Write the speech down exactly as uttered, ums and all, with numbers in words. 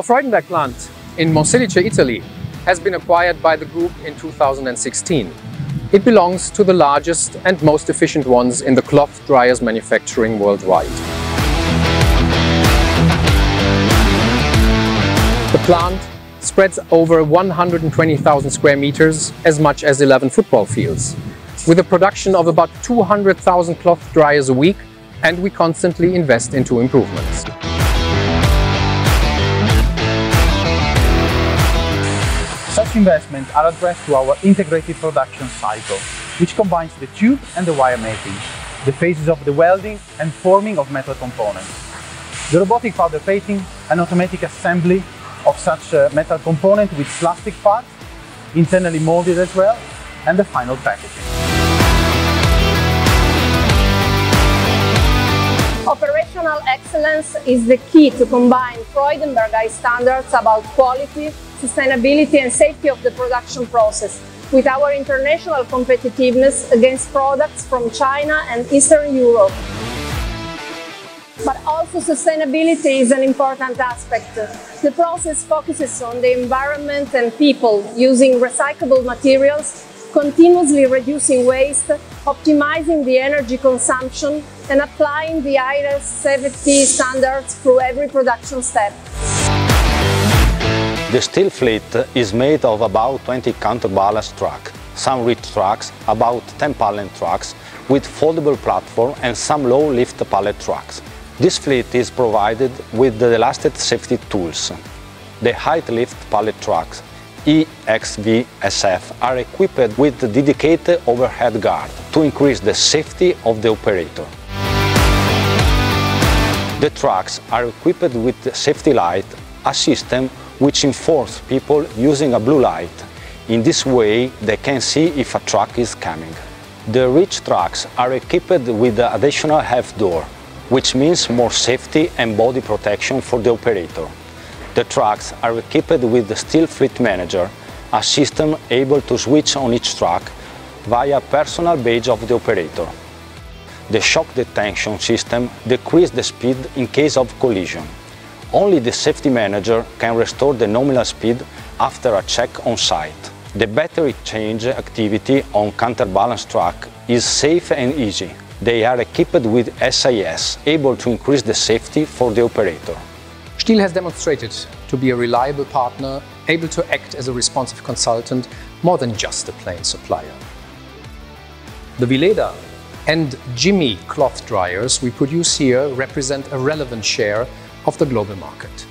Our Freudenberg plant in Monselice, Italy, has been acquired by the group in two thousand sixteen. It belongs to the largest and most efficient ones in the cloth dryers manufacturing worldwide. The plant spreads over one hundred twenty thousand square meters, as much as eleven football fields, with a production of about two hundred thousand cloth dryers a week, and we constantly invest into improvements. Such investments are addressed to our integrated production cycle, which combines the tube and the wire making, the phases of the welding and forming of metal components, the robotic powder plating and automatic assembly of such uh, metal component with plastic parts, internally molded as well, and the final packaging. Operational excellence is the key to combine Freudenberg high standards about quality, sustainability and safety of the production process with our international competitiveness against products from China and Eastern Europe. But also sustainability is an important aspect. The process focuses on the environment and people, using recyclable materials, continuously reducing waste, optimizing the energy consumption and applying the I R S safety standards through every production step. The Steel Fleet is made of about twenty counterbalance trucks, some reach trucks, about ten pallet trucks with foldable platform and some low-lift pallet trucks. This fleet is provided with the latest safety tools. The height-lift pallet trucks, E X V S F, are equipped with dedicated overhead guard to increase the safety of the operator. The trucks are equipped with safety light, a system which informs people using a blue light. In this way, they can see if a truck is coming. The reach trucks are equipped with the additional half door, which means more safety and body protection for the operator. The trucks are equipped with the Steel Fleet Manager, a system able to switch on each truck via personal badge of the operator. The shock detection system decreases the speed in case of collision. Only the safety manager can restore the nominal speed after a check on site. The battery change activity on counterbalance truck is safe and easy. They are equipped with S I S, able to increase the safety for the operator. Steel has demonstrated to be a reliable partner, able to act as a responsive consultant, more than just a plain supplier. The Vileda and Jimmy cloth dryers we produce here represent a relevant share of the global market.